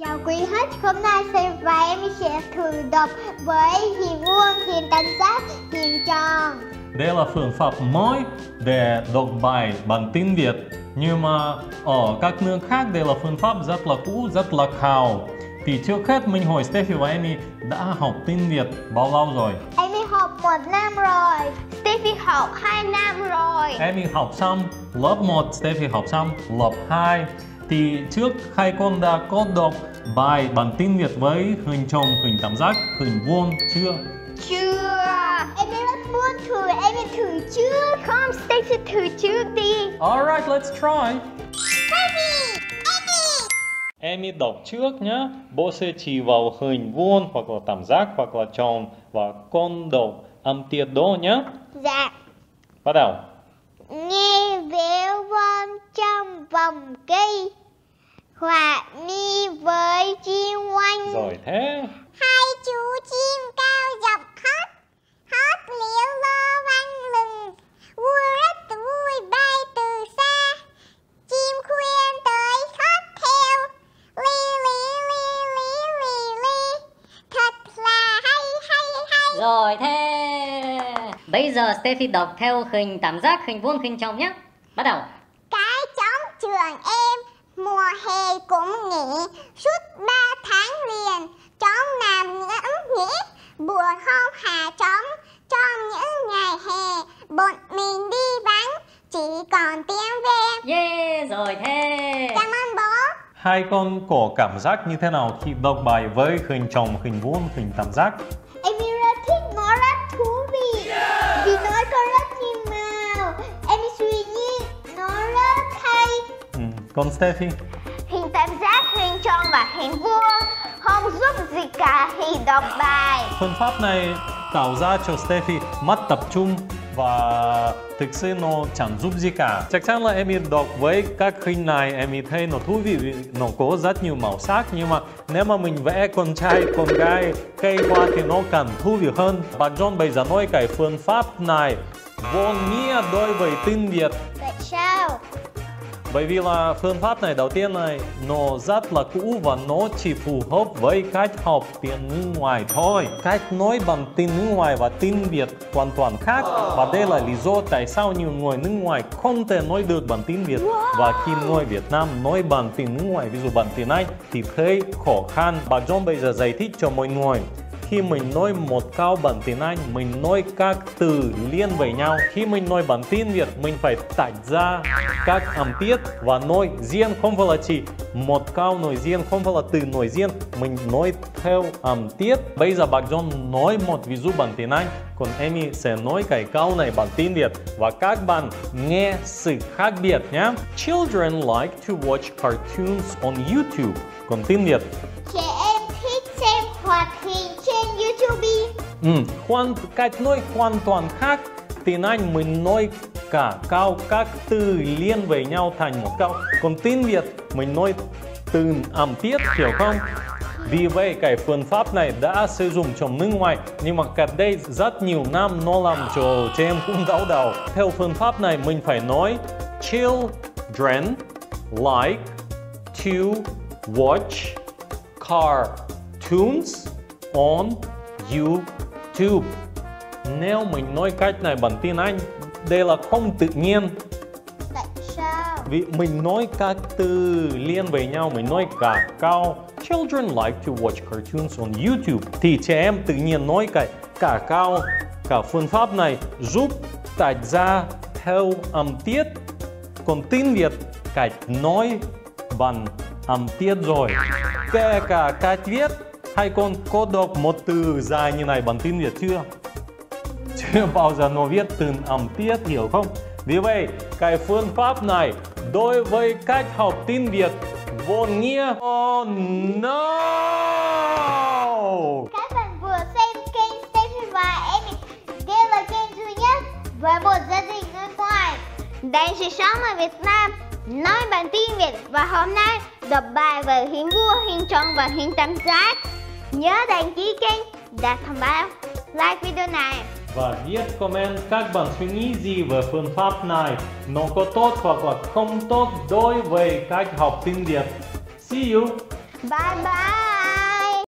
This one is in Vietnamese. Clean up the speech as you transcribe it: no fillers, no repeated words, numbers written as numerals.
Chào quý khách, hôm nay Stefi và Emi sẽ thử đọc với hình vuông, hình tam giác, hình tròn. Đây là phương pháp mới để đọc bài bằng tiếng Việt. Nhưng mà ở các nước khác đây là phương pháp rất là cũ, rất là khảo. Thì trước hết mình hỏi Stefi và Emi đã học tiếng Việt bao lâu rồi? Emi học 1 năm rồi. Stefi học 2 năm rồi. Emi học xong lớp 1, Stefi học xong lớp 2. Thì trước hai con đã có đọc bài bằng tiếng Việt với hình tròn, hình tam giác, hình vuông chưa? Chưa. Em rất muốn thử, em thử trước. Không, Stacey thử trước đi. Alright, let's try. Em đọc trước nhé. Bố sẽ chỉ vào hình vuông hoặc là tam giác hoặc là tròn và con đọc âm tiết đô nhé. Dạ. Bắt đầu. Nghe véo von trong vòng cây, họa mi với chim oanh. Rồi thế. Hai chú chim cao dọc hót, hót liễu lo vang lừng. Vui rất vui bay từ xa, chim khuyên tới hót theo. Li li li li li li, thật là hay hay hay. Rồi thế. Bây giờ Steffi đọc theo hình tam giác, hình vuông, hình tròn nhé. Bắt đầu. Cái trống trường em mùa hè cũng nghỉ, suốt 3 tháng liền trống làm ngưỡng nghỉ. Buồn không hà trống trong những ngày hè, bọn mình đi vắng chỉ còn tiếng ve. Yeah, rồi thế. Cảm ơn bố. Hai con có cảm giác như thế nào khi đọc bài với hình tròn, hình vuông, hình tam giác? Con Steffi? Hình tam giác, hình tròn và hình vuông không giúp gì cả khi đọc bài. Phương pháp này tạo ra cho Steffi mất tập trung và thực sự nó chẳng giúp gì cả. Chắc chắn là Emi đọc với các hình này Emi thấy nó thú vị, nó có rất nhiều màu sắc. Nhưng mà nếu mà mình vẽ con trai, con gái, cây hoa thì nó càng thú vị hơn. Bạn John bây giờ nói cái phương pháp này vô nghĩa đối với tiếng Việt. Tại sao? Bởi vì là phương pháp này đầu tiên này nó rất là cũ và nó chỉ phù hợp với cách học tiếng nước ngoài thôi. Cách nói bằng tiếng nước ngoài và tiếng Việt hoàn toàn khác. Và đây là lý do tại sao nhiều người nước ngoài không thể nói được bằng tiếng Việt. Và khi người Việt Nam nói bằng tiếng nước ngoài, ví dụ bằng tiếng Anh thì thấy khó khăn. Bà John bây giờ giải thích cho mọi người. Khi mình nói một câu bằng tiếng Anh, mình nói các từ liên với nhau. Khi mình nói bằng tiếng Việt, mình phải tách ra các âm tiết và nói riêng, không phải là chỉ một câu nói riêng, không phải là từ nói riêng. Mình nói theo âm tiết. Bây giờ bạn John nói một ví dụ bằng tiếng Anh, còn Emi sẽ nói cái câu này bằng tiếng Việt và các bạn nghe sự khác biệt nhé. Children like to watch cartoons on YouTube. Còn tiếng Việt. Cách nói hoàn toàn khác. Tiếng Anh mình nói cả câu các từ liên với nhau thành một câu. Còn tiếng Việt mình nói từ âm tiết, hiểu không? Vì vậy cái phương pháp này đã sử dụng trong nước ngoài, nhưng mà cách đây rất nhiều năm nó làm cho trẻ em cũng đau đầu. Theo phương pháp này mình phải nói children like to watch cartoons on YouTube. Nếu mình nói cách này bằng tiếng Anh, đây là không tự nhiên. Tại sao? Vì mình nói các từ liên với nhau, mình nói cả câu children like to watch cartoons on YouTube thì trẻ em tự nhiên nói cả câu. Cả phương pháp này giúp tách ra theo âm tiết. Còn tiếng Việt cách nói bằng âm tiết rồi. Kể cả cách viết. Hai con có đọc một từ dài như này bằng tiếng Việt chưa? Chưa bao giờ nó viết từ âm tiết, hiểu không? Vì vậy, cái phương pháp này đối với cách học tiếng Việt vô nghĩa. Oh no! Các bạn vừa xem kênh Stefi và Emi. Đây là kênh duy nhất với một gia đình nước ngoài đang sinh sống ở Việt Nam nói bằng tiếng Việt, và hôm nay đọc bài về hình vuông, hình tròn và hình tam giác. Nhớ đăng ký kênh, đặt thông báo, like video này và viết comment các bạn suy nghĩ gì về phương pháp này. Nó có tốt hoặc là không tốt đối với cách học tiếng Việt. See you! Bye bye.